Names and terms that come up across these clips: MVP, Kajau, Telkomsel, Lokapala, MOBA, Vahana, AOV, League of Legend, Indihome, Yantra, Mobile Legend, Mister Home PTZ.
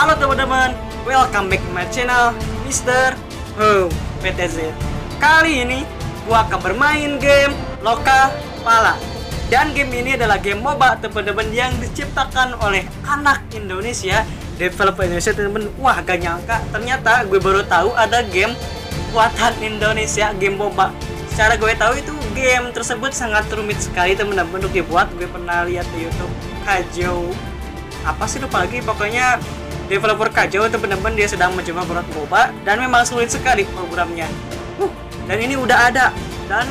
Halo teman-teman, welcome back to my channel Mister Home PTZ. Kali ini gua akan bermain game Lokapala. Dan game ini adalah game MOBA teman-teman yang diciptakan oleh anak Indonesia, developer Indonesia teman-teman. Wah, gak nyangka, ternyata gue baru tahu ada game buatan Indonesia, game MOBA. Secara gue tahu itu game tersebut sangat rumit sekali teman-teman untuk dibuat. Gue pernah lihat di YouTube Kajau, apa sih lupa lagi, pokoknya developer Kajau teman-teman, dia sedang mencoba buat MOBA dan memang sulit sekali programnya. Dan ini udah ada, dan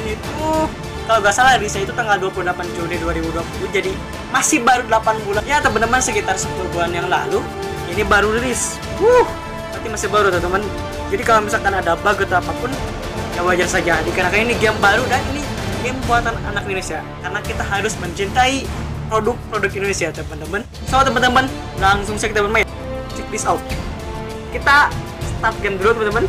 ini tuh kalau nggak salah rilisnya itu tanggal 28 Juni 2020, jadi masih baru 8 bulan ya teman-teman, sekitar 10 bulan yang lalu ini baru rilis. Berarti masih baru teman-teman, jadi kalau misalkan ada bug atau apapun ya wajar saja, dikarenakan ini game baru dan ini game buatan anak Indonesia, karena kita harus mencintai produk-produk Indonesia teman-teman. So teman-teman, langsung saja kita bermain. Check this out, kita start game dulu teman-teman.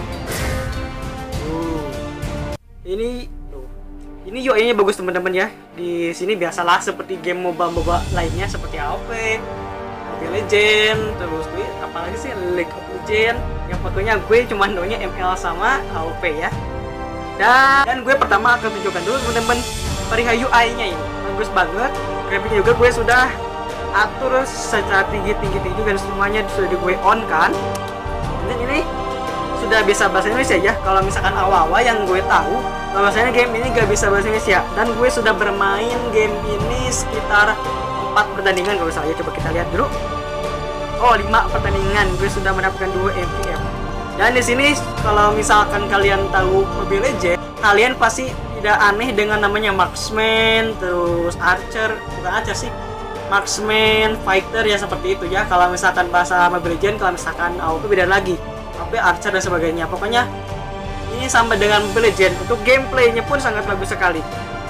Ini UI-nya bagus teman-teman ya. Di sini biasalah seperti game MOBA-MOBA lainnya seperti AOV, Mobile Legend, terus apalagi sih League of Legend. Yang fotonya gue cuma doanya ML sama AOV ya. Dan gue pertama akan tunjukkan dulu teman-teman perihal UI-nya, ini bagus banget. Grafiknya juga gue sudah atur secara tinggi dan semuanya sudah di gue on kan. Dan ini sudah bisa bahasa Indonesia ya. Kalau misalkan awal-awal yang gue tahu, bahasanya game ini gak bisa bahasa Indonesia. Dan gue sudah bermain game ini sekitar 4 pertandingan kalau salah ya. Coba kita lihat dulu. Oh, 5 pertandingan gue sudah mendapatkan 2 MVP. Dan di sini kalau misalkan kalian tahu Mobile Legend, kalian pasti tidak aneh dengan namanya marksman, terus archer, bukan archer sih, marksman, fighter ya, seperti itu ya. Kalau misalkan bahasa Mobile Legends, kalau misalkan AoV beda lagi, AoV archer dan sebagainya. Pokoknya ini sama dengan Mobile Legends, untuk gameplaynya pun sangat bagus sekali.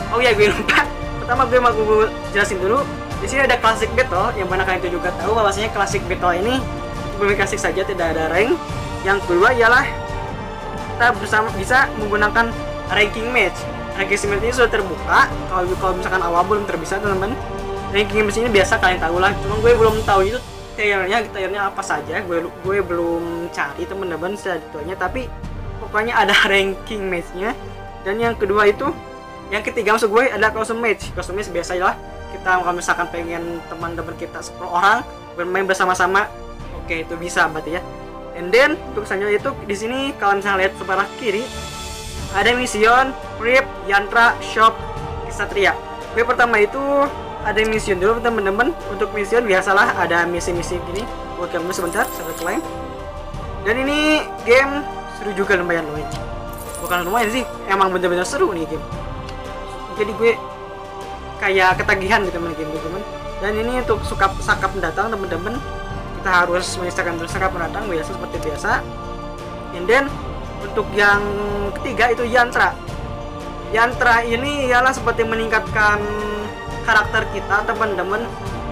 Oh ya, gue lupa, pertama gue mau jelasin dulu. Di sini ada classic battle, yang mana kalian juga tahu bahwasanya classic battle ini lebih klasik saja, tidak ada rank. Yang kedua ialah kita bisa menggunakan ranking match. Ranking match ini sudah terbuka. Kalau misalkan awal belum terbiasa teman-teman. Ranking match ini biasa kalian tahu lah. Cuma gue belum tahu itu tiernya apa saja. Gue belum cari teman-teman sedetailnya. Tapi pokoknya ada ranking matchnya. Dan yang kedua itu, yang ketiga maksud gue adalah custom match. Custom match biasa lah. Kita kalau misalkan pengen teman-teman kita 10 orang bermain bersama-sama, oke itu bisa berarti ya. And then untuk selanjutnya itu di sini kalau misalnya lihat sebelah kiri, ada mission, rip, yantra, shop, kesatria. Gue pertama itu ada mission dulu teman-teman. Untuk mission biasalah ada misi-misi gini. Buat kamu sebentar, sampai klaim. Dan ini game seru juga, lumayan loh. Bukan lumayan sih, emang bener-bener seru nih game. Jadi gue kayak ketagihan gitu main game teman-teman. Dan ini untuk sakap pendatang teman-teman. Kita harus menyelesaikan terus sakap pendatang biasa seperti biasa. And then untuk yang ketiga itu yantra. Yantra ini ialah seperti meningkatkan karakter kita teman-teman.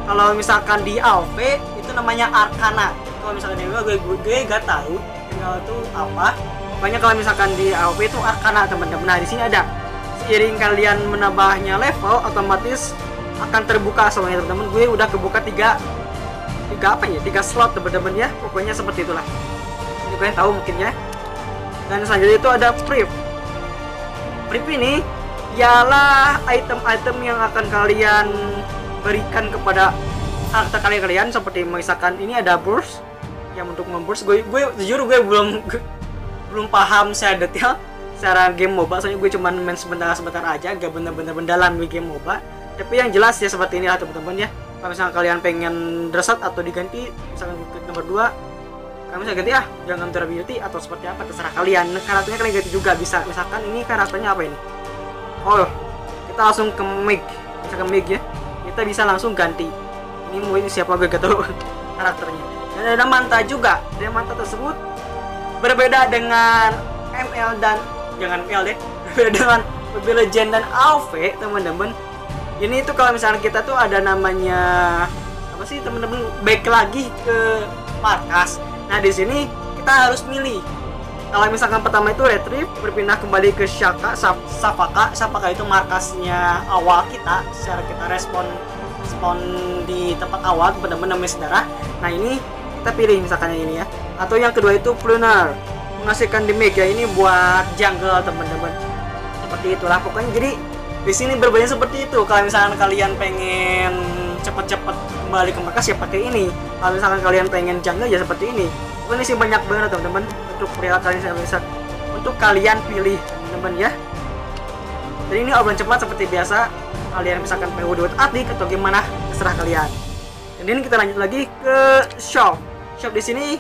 Kalau misalkan di AoV itu namanya arkana. Kalau misalkan di AoV gue gak tahu itu apa. Pokoknya kalau misalkan di AoV itu arkana teman-teman. Nah, di sini ada seiring kalian menambahnya level otomatis akan terbuka semuanya teman-teman. Gue udah kebuka 3 slot teman-teman ya. Pokoknya seperti itulah. Ini kalian tahu mungkin ya. Dan selanjutnya itu ada prep. Prep ini ialah item-item yang akan kalian berikan kepada karakter kalian seperti misalkan ini ada burst yang untuk memburst. Gue jujur gue belum paham secara detail secara game MOBA, soalnya gue cuman main sebentar aja, gak bener-bener mendalam di game MOBA. Tapi yang jelas ya seperti inilah teman-teman ya. Kalau misalkan kalian pengen reset atau diganti misalkan nomor 2, kami bisa ganti jangan durability atau seperti apa, terserah kalian. Karakternya kalian ganti juga bisa. Misalkan ini karakternya apa ini? Oh, kita langsung ke mic. Misalkan mic ya, kita bisa langsung ganti. Ini mungkin siapa gue gak tahu karakternya. Dan ada manta juga. Dan manta tersebut berbeda dengan ML dan jangan ML deh. Berbeda dengan Mobile Legend dan AoV teman-teman. Ini tuh kalau misalkan kita tuh ada namanya apa sih teman-teman? Back lagi ke markas. Nah, di sini kita harus milih. Kalau misalkan pertama itu retrieve, berpindah kembali ke Shaka, Sapaka. Sapaka itu markasnya awal kita, secara kita respon di tempat awal, teman-teman, namanya saudara. Nah, ini kita pilih misalkan yang ini ya. Atau yang kedua itu Pruner, menghasilkan damage ya, ini buat jungle teman-teman. Seperti itulah pokoknya. Jadi di sini berbeda seperti itu. Kalau misalkan kalian pengen cepet-cepet kembali ke markas ya pakai ini. Kalau misalkan kalian pengen jungle ya seperti ini. Ini sih banyak banget teman-teman untuk real kalian bisa untuk kalian pilih teman-teman ya. Jadi ini obrolan cepat seperti biasa. Kalian misalkan PU duit adik atau gimana terserah kalian. Dan ini kita lanjut lagi ke shop. Shop di sini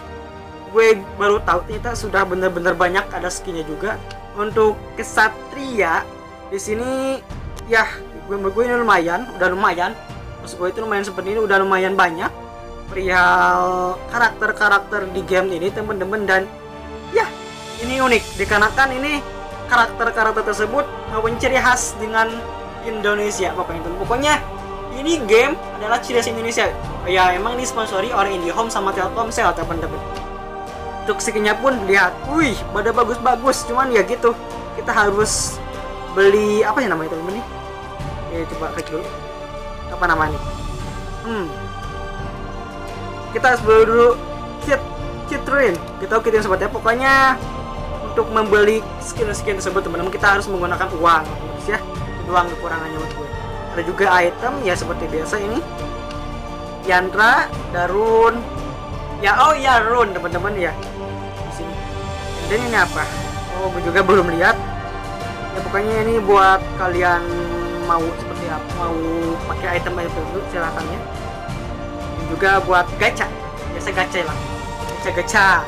gue baru tahu ternyata sudah bener-bener banyak ada skinnya juga untuk kesatria di sini ya. Gue ini lumayan, maksud gue itu lumayan seperti ini, udah lumayan banyak perihal karakter-karakter di game ini temen-temen. Dan ya ini unik dikarenakan ini karakter-karakter tersebut mempunyai ciri khas dengan Indonesia pokoknya ini game adalah ciri khas Indonesia ya. Emang ini sponsori oleh Indihome sama Telkomsel temen-temen. Untuk skinnya pun lihat, wih, pada bagus-bagus. Cuman ya gitu, kita harus beli apa ya namanya temen-temen nih? Ya coba kecil. Apa namanya? Kita harus beli dulu Citrin. Kita kirim seperti apa? Pokoknya untuk membeli skin-skin tersebut teman-teman kita harus menggunakan uang, ya. Uang kekurangannya buat gue. Ada juga item ya seperti biasa ini. Yantra, Darun. Ya oh ya Rune teman-teman ya. Sini. Dan ini apa? Oh, gue juga belum lihat. Ya pokoknya ini buat kalian mau seperti apa, mau pakai item dulu silakan ya. Dan juga buat gacha. Biasa gacha lah. Gacha.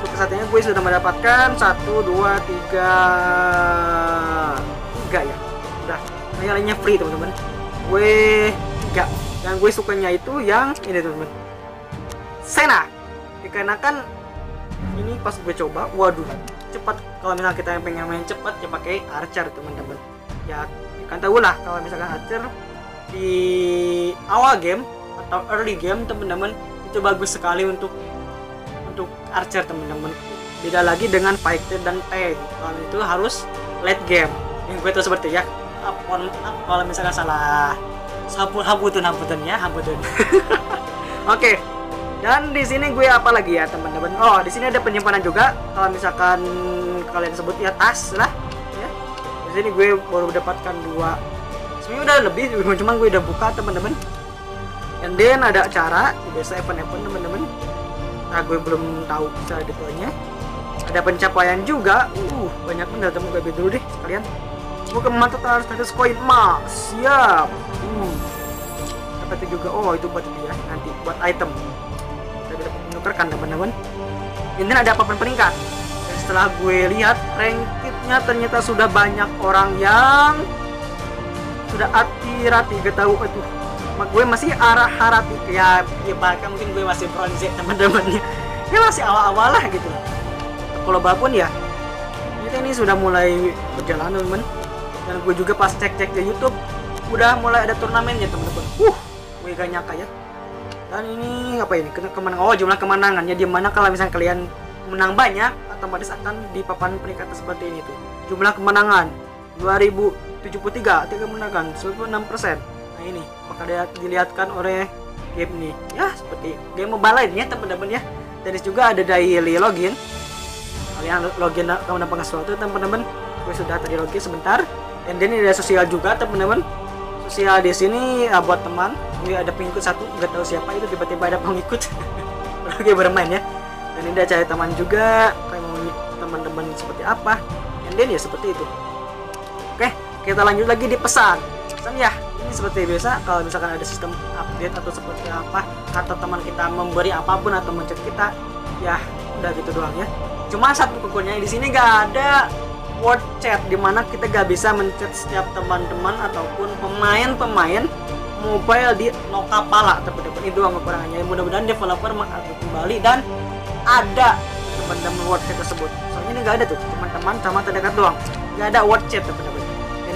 Untuk saat ini gue sudah mendapatkan 1 2 3 ya. Udah. Yang lainnya free teman-teman. Gue 3. Dan gue sukanya itu yang ini teman-teman. Sena, dikarenakan ini pas gue coba, waduh, cepat. Kalau misalnya kita yang pengen main cepat, ya pakai Archer teman-teman. Ya, kan tahu lah kalau misalkan Archer di awal game atau early game teman-teman itu bagus sekali untuk Archer teman-teman. Beda lagi dengan Fighter dan Tank. Kalau itu harus late game. Yang gue tuh seperti ya, kalau misalkan salah, hamputun. Oke. Dan di sini gue apa lagi ya teman-teman? Oh, di sini ada penyimpanan juga. Kalau misalkan kalian sebut ya tas lah, ya. Di sini gue baru mendapatkan 2. Sebenarnya udah lebih, cuma gue udah buka teman-teman. And then ada acara, biasa event-event teman-teman. Nah, gue belum tahu cara detailnya. Ada pencapaian juga. Banyak banget teman-teman, gue beli dulu deh sekalian. Semoga mantap harus ada koin emas. Siap. Dapat juga. Oh, itu buat dia ya, nanti buat item. Menukarkan teman-teman. Ini ada papan peringkat. Dan setelah gue lihat rankingnya ternyata sudah banyak orang yang sudah hati-hati gak tahu itu. Gue masih arah hati ya, bahkan mungkin gue masih bronze teman-temannya. Ya masih awal-awal lah gitu. Kalau bahkan ya kita ini sudah mulai berjalan teman-teman. Dan gue juga pas cek-cek di YouTube udah mulai ada turnamennya teman-teman. Gue gak nyangka ya. Dan ini apa ini kemenangan, oh jumlah kemenangannya di mana kalau misalnya kalian menang banyak otomatis akan di papan peringkat seperti ini tuh. Jumlah kemenangan 2073, 3 kemenangan 96%. Nah ini maka dilihatkan oleh game ini ya, seperti game Mobile Legend ya teman-teman ya. Dan juga ada daily login, kalian login kalau mendapatkan sesuatu teman-teman. Gue sudah tadi login sebentar. Dan ini ada sosial juga teman-teman. Sosial di sini buat teman. Ini ada pengikut satu, nggak tahu siapa itu tiba-tiba ada pengikut. Oke bermain ya. Dan ini ada cari teman juga. Kalian mau teman-teman seperti apa? And then ya seperti itu. Oke, kita lanjut lagi di pesan. Pesan ya, ini seperti biasa. Kalau misalkan ada sistem update atau seperti apa, atau teman kita memberi apapun atau mencet kita, ya udah gitu doang ya. Cuma satu kekurangannya di sini nggak ada word chat, dimana kita nggak bisa mencet setiap teman-teman ataupun pemain-pemain mobile di Lokapala teman-teman. Itu doang kekurangannya. Mudah-mudahan developer mengupdate kembali dan ada teman-teman word chat tersebut. Soalnya ini nggak ada tuh, teman-teman sama terdekat doang. Nggak ada word chat teman-teman.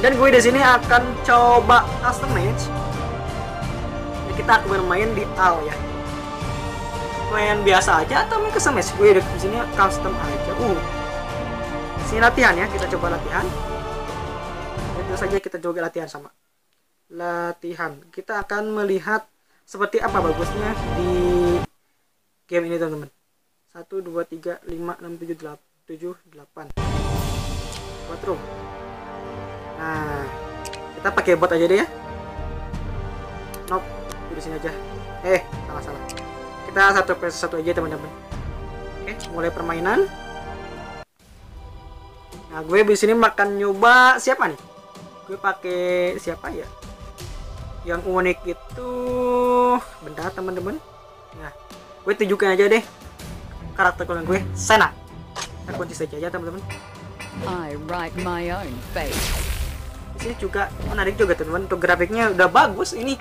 Dan gue di sini akan coba custom match. Jadi kita akan bermain di AL ya. Main biasa aja atau main custom match? Gue di sini custom aja. Sini latihan ya, kita coba latihan. Itu saja kita coba latihan sama. Latihan kita akan melihat seperti apa bagusnya di game ini teman-teman. 1 2 3 5 6 7 8. Buat room. Nah, kita pakai bot aja deh ya. Nope, di sini aja. Salah. Kita satu per satu aja teman-teman. Oke, mulai permainan. Nah, gue di sini makan nyoba siapa nih? Gue pakai siapa ya? Yang unik itu bentar teman-teman. Nah, gue tunjukin aja deh karakter kalian gue, Sena. Kita kunci saja aja teman-teman. I write my own fate. Di sini juga menarik juga teman-teman. Untuk grafiknya udah bagus, ini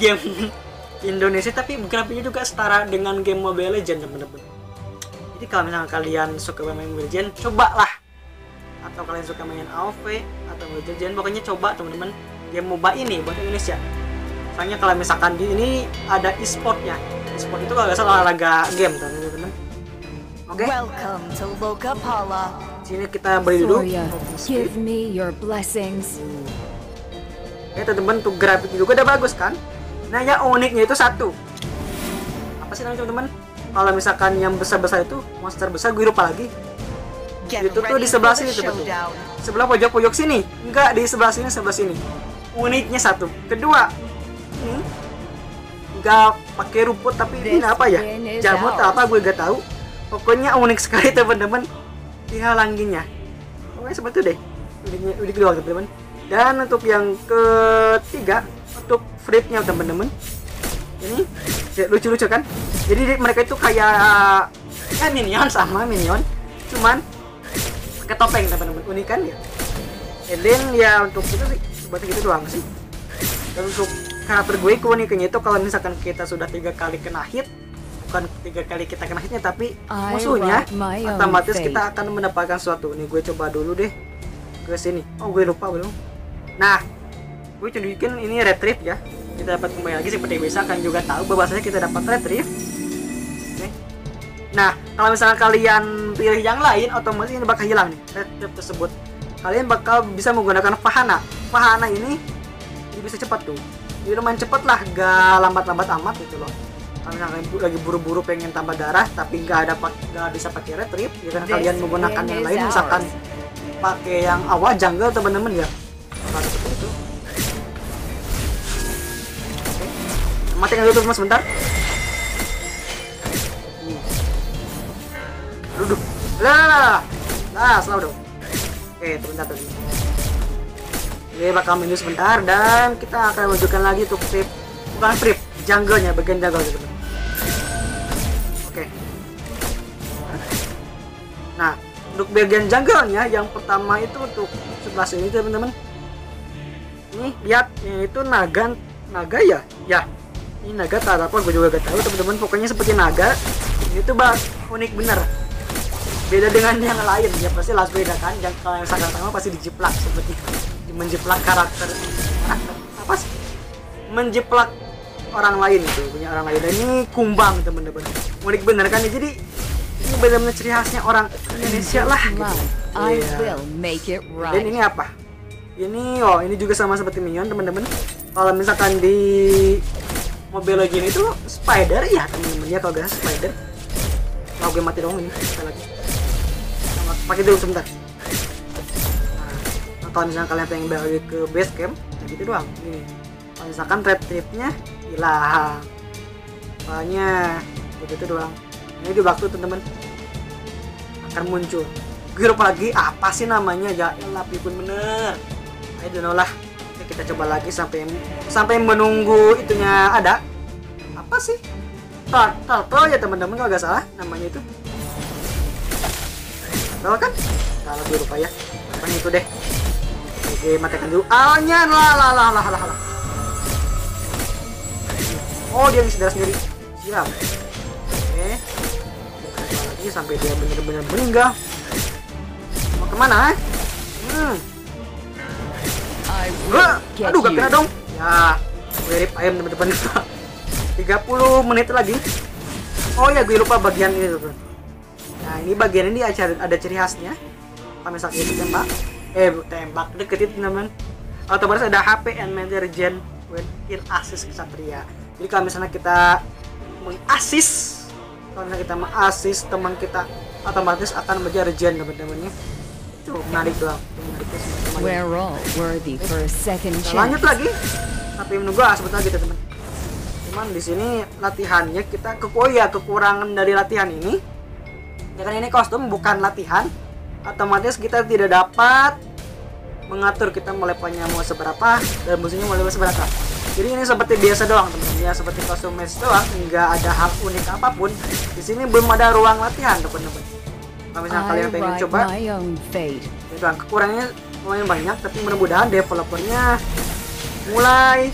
game Indonesia tapi grafiknya juga setara dengan game Mobile Legend teman-teman. Jadi kalau misalnya kalian suka main Mobile Legend, cobalah. Atau kalian suka main AOV atau Mobile Legend, pokoknya coba teman-teman game MOBA ini buat Indonesia. Soalnya kalau misalkan di ini ada e-sportnya. E-sport itu kalau nggak salah olahraga game teman-teman. Oke. Welcome to Lokapala. Sini kita beri dulu. Give me your blessings. Ya teman-teman, tuh grafiknya juga udah bagus kan? Nah, yang uniknya itu satu. Apa sih namanya teman-teman? Kalau misalkan yang besar-besar itu monster besar, gue lupa lagi. Itu tuh di sebelah sini teman-teman. Sebelah pojok-pojok sini. Enggak, di sebelah sini, sebelah sini. Uniknya satu. Kedua, enggak pakai rumput tapi ini apa ya? Jamur atau apa gue gak tahu. Pokoknya unik sekali teman-teman, dihalanginya. Pokoknya seperti itu deh. Unik luar teman-teman. Dan untuk yang ketiga, untuk flipnya teman-teman. Ini lucu-lucu kan? Jadi mereka itu kayak minion sama minion, cuman pakai topeng teman-teman. Unik kan ya? And then ya untuk itu sih, buat gitu doang sih. Dan untuk karakter gue keunikannya itu kalau misalkan kita sudah 3 kali kena hit, bukan 3 kali kita kena hitnya tapi musuhnya, otomatis kita akan mendapatkan suatu. Nih gue coba dulu deh ke sini. Oh, gue lupa belum. Nah, gue tunjukin ini retrieve ya. Kita dapat kembali lagi seperti biasa, kan juga tahu bahwasanya kita dapat retrieve. Oke. Nah, kalau misalnya kalian pilih yang lain, otomatis ini bakal hilang nih retrieve tersebut. Kalian bakal bisa menggunakan Vahana. Vahana ini bisa cepat tuh. Jadi lumayan cepat lah, gak lambat-lambat amat gitu loh. Kalau kalian lagi buru-buru pengen tambah darah tapi nggak bisa pakai retrip, karena kalian menggunakan yang lain, misalkan pakai yang awal jungle teman-teman ya, kalau seperti itu. Oke. Matiin aja dulu mas sebentar. Aduh, nah selalu dong. Oke, sebentar tadi. Oke, bakal menu sebentar dan kita akan lanjutkan lagi untuk trip, bukan trip, jungle-nya, bagian jungle gitu. Oke. Nah, untuk bagian jungle-nya yang pertama itu untuk sebelah sini teman-teman. Ini lihat, ini itu naga ya? Ya. Ini naga tak apa, gue juga gak tahu teman-teman. Pokoknya seperti naga. Ini tuh unik bener. Beda dengan yang lain ya, pasti langsung beda kan. Yang kalau yang sama pasti dijiplak seperti menjiplak karakter apa sih? Menjiplak orang lain itu punya orang lain. Dan ini kumbang teman-teman, unik bener kan ya. Jadi ini benar-benar ciri khasnya orang Indonesia lah gitu. Dan ini apa ini? Oh, ini juga sama seperti minion teman-teman. Kalau misalkan di Mobile Legend itu spider ya teman-teman ya, kalau gak spider. Kalau gue mati dong ini sekali lagi, pakai dulu sebentar. Nah, kalau misalkan kalian pengen balik ke base camp ya gitu doang. Ini kalau misalkan retrieve-nya hilang, soalnya begitu doang. Ini di waktu teman-teman akan muncul. Gue lupa lagi apa sih namanya ya, tapi pun bener. I don't know lah. Oke, kita coba lagi sampai menunggu itunya ada. Apa sih? Turtle ya teman-teman kalau nggak salah namanya itu. Turtle kan? Kalau gue lupa ya. Apanya itu deh. Oke, matikan dulu. Alnya lah. Oh, dia ngisi darah sendiri. Siap. Oke. Kita lagi sampai dia benar-benar meninggal. Mau kemana? Aduh, gak kena dong. Ya, gue rip ayam teman-teman. 30 menit lagi. Oh ya, gue lupa bagian ini tuh. Nah, ini bagian ini ada ciri khasnya. Kalau misalnya kita tembak, deketin teman-teman. Otomatis ada HP and meter gen when in assist kesatria. Jadi kalau misalnya kita mengasis karena kita mengasis teman kita otomatis akan menjadi regen teman-temannya. Itu menarik lah. Lanjut lagi tapi menunggu sebentar lagi teman. Cuman di sini latihannya kita kekurangan dari latihan ini. Ya kan ini kostum bukan latihan. Otomatis kita tidak dapat mengatur kita mau levelnya mau seberapa dan musuhnya mau level seberapa. Jadi ini seperti biasa doang teman-teman ya, seperti kostum match doang, nggak ada hal unik apapun. Di sini belum ada ruang latihan teman-teman. Kalau misalnya kalian pengen coba, itu kekurangannya lumayan banyak, tapi mudah-mudahan developernya mulai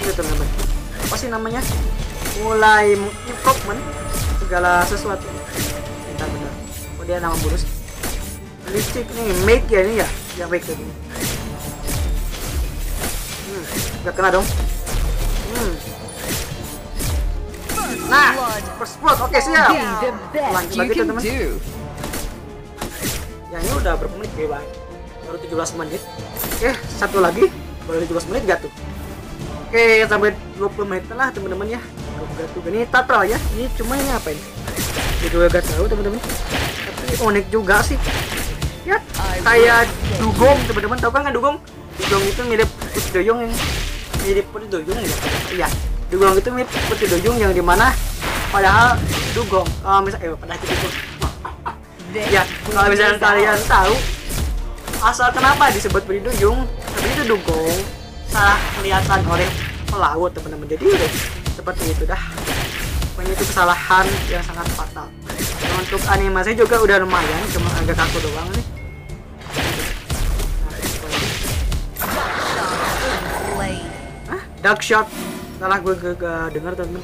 itu teman-teman. Apa sih namanya? Mulai improvement segala sesuatu. Bentar. Oh dia nama burus. Listrik nih, make ya ini ya, yang baik tadi. Gak kena dong. Nah, first blood. Oke, siap. Lanjut lagi teman-teman. Ya ini udah berapa menit ya, Bang? Baru 17 menit. Oke, satu lagi. Baru 17 menit gak tuh? Oke, sampai 20 menit lah teman-teman ya. Ini total ya. Ini cuma ini apa ini? Video gak tahu teman-teman. Tapi unik juga sih. Ya, kayak dugong teman-teman. Tahu kan dugong? Dugong itu mirip putih duyung yang mirip putih duyung ya. Iya, dugong itu mirip putih duyung yang dimana padahal dugong misalnya padahal dugong. Ya, kalau misalnya kalian tahu asal kenapa disebut putih duyung, tapi itu dugong salah kelihatan oleh pelaut teman-teman. Jadi udah seperti itu dah. Pokoknya itu kesalahan yang sangat fatal. Dan untuk animasi juga udah lumayan, cuma agak kaku doang nih. Dark shot, salah gue gak dengar temen.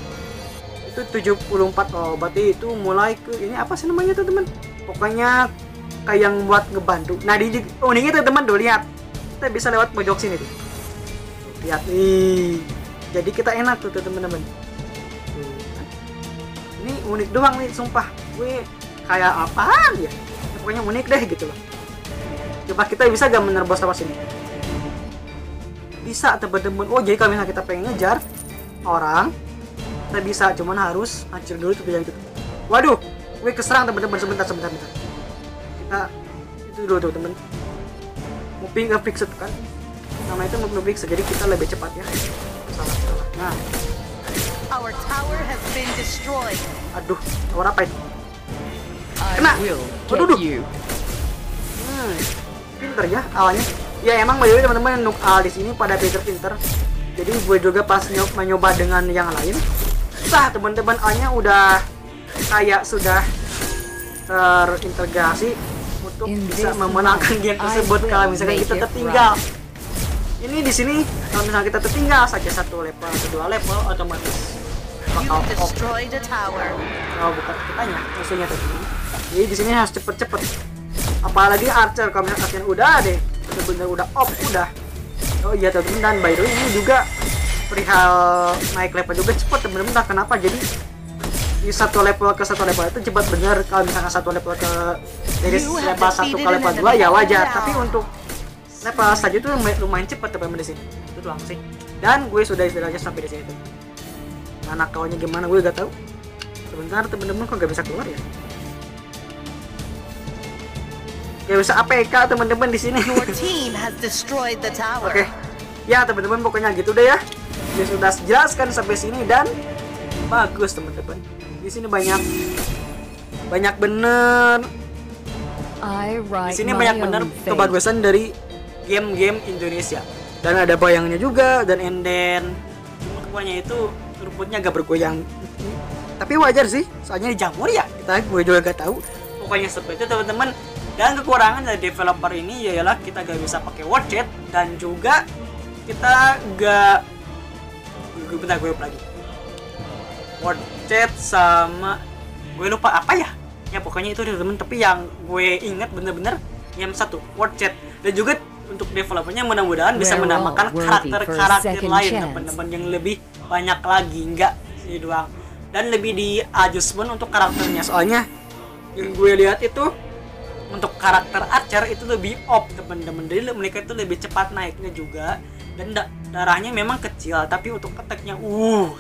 Itu 74, oh berarti itu mulai ke ini apa sih namanya tuh temen? Pokoknya kayak yang buat ngebantu. Nah di uniknya tuh temen tuh lihat, kita bisa lewat pojok sini tuh. Lihat nih, jadi kita enak tuh temen-temen. Ini unik doang nih, sumpah. Gue kayak apaan ya? Pokoknya unik deh gitu loh. Coba kita bisa gak menerobos apa sini? Bisa teman-teman. Oh jadi kalau misalnya kita pengen ngejar orang kita bisa, cuman harus hancur dulu tuh yang itu. Waduh, gue keserang teman-teman, sebentar. Kita itu dulu tuh teman. Moving fix itu kan. Nama itu moving fix, jadi kita lebih cepat ya. Salah. Nah. Our tower has been destroyed. Aduh, tower apa itu? Kena. Waduh. Pinter ya awalnya. Ya emang banyak teman-teman nukal di sini pada pinter-pinter. Jadi gue juga pas nyoba dengan yang lain, sah teman-teman alnya udah kayak sudah terintegrasi untuk bisa memenangkan game tersebut kalau misalkan kita tertinggal. Ini di sini kalau misalnya kita tertinggal saja satu level atau dua level otomatis bakal off. Oh bukan kitanya, musuhnya tadi. Jadi di sini harus cepet-cepet. Apalagi archer kalau misalnya kalian udah deh. Bener udah off udah. Oh iya temen-temen, dan by the way ini juga perihal naik level juga cepet temen-temen, entah kenapa. Jadi di satu level ke satu level itu cepat bener. Kalau misalnya satu level ke dari level 1 ke level 2 ya wajar, tapi untuk level saja itu lumayan cepet temen-temen di sini. Itu doang sih. Dan gue sudah istilahnya sampai di sini tuh. Anak kawannya gimana gue gak tahu. Sebentar temen-temen, kok gak bisa keluar ya? Ya bisa APK teman-teman di sini. Oke. Ya teman-teman pokoknya gitu deh ya. Dia sudah jelaskan sampai sini dan bagus teman-teman. Di sini banyak bener. Di sini banyak bener kebagusan dari game-game Indonesia. Dan ada bayangnya juga dan enden. Cuma kebanyakan itu rumputnya agak bergoyang. Tapi wajar sih, soalnya dijamur ya. Gue juga gak tahu. Pokoknya seperti itu teman-teman. Dan kekurangan dari developer ini ialah kita gak bisa pakai widget dan juga kita gak widget sama gue lupa apa ya. Ya pokoknya itu temen, tapi yang gue inget bener-bener yang satu widget. Dan juga untuk developernya mudah-mudahan bisa menambahkan karakter-karakter lain teman-teman yang lebih banyak lagi, nggak sih doang. Dan lebih di adjustment untuk karakternya, soalnya yang gue lihat itu untuk karakter Archer itu lebih off teman-teman, jadi mereka itu lebih cepat naiknya juga dan darahnya memang kecil, tapi untuk attack-nya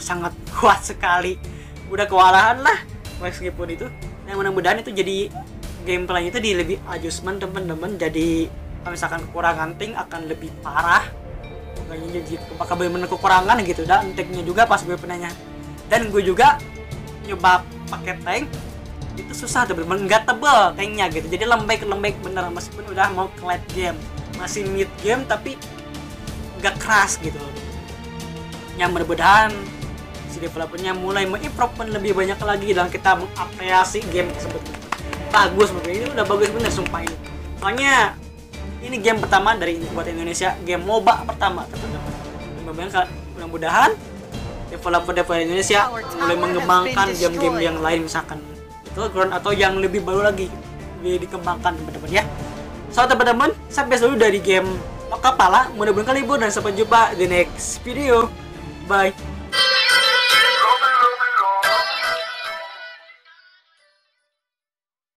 sangat kuat sekali. Udah kewalahan lah meskipun itu. Nah, mudah-mudahan itu jadi gameplay itu di lebih adjustment teman-teman, jadi misalkan kekurangan tank akan lebih parah, makanya jadi bakal bener-bener kekurangan gitu. Dan tanknya juga pas gue penanya, dan gue juga nyoba pakai tank itu susah, bener-bener nggak tebel tanknya gitu, jadi lembek-lembek bener meskipun udah mau ke late game, masih mid game tapi nggak keras gitu. Yang mudah-mudahan si developernya mulai mengimprovemen lebih banyak lagi dan kita mengapresiasi game tersebut. Bagus, ini udah bagus bener sumpah ini. Soalnya ini game pertama dari buat Indonesia, game MOBA pertama teman-teman. Mudah-mudahan developer-developer Indonesia mulai mengembangkan game-game yang lain misalkan Battleground atau yang lebih baru lagi dikembangkan teman-teman ya. So teman-teman, sampai dulu dari game Lokapala. Mudah-mudahan kalian libur dan sampai jumpa di next video. Bye.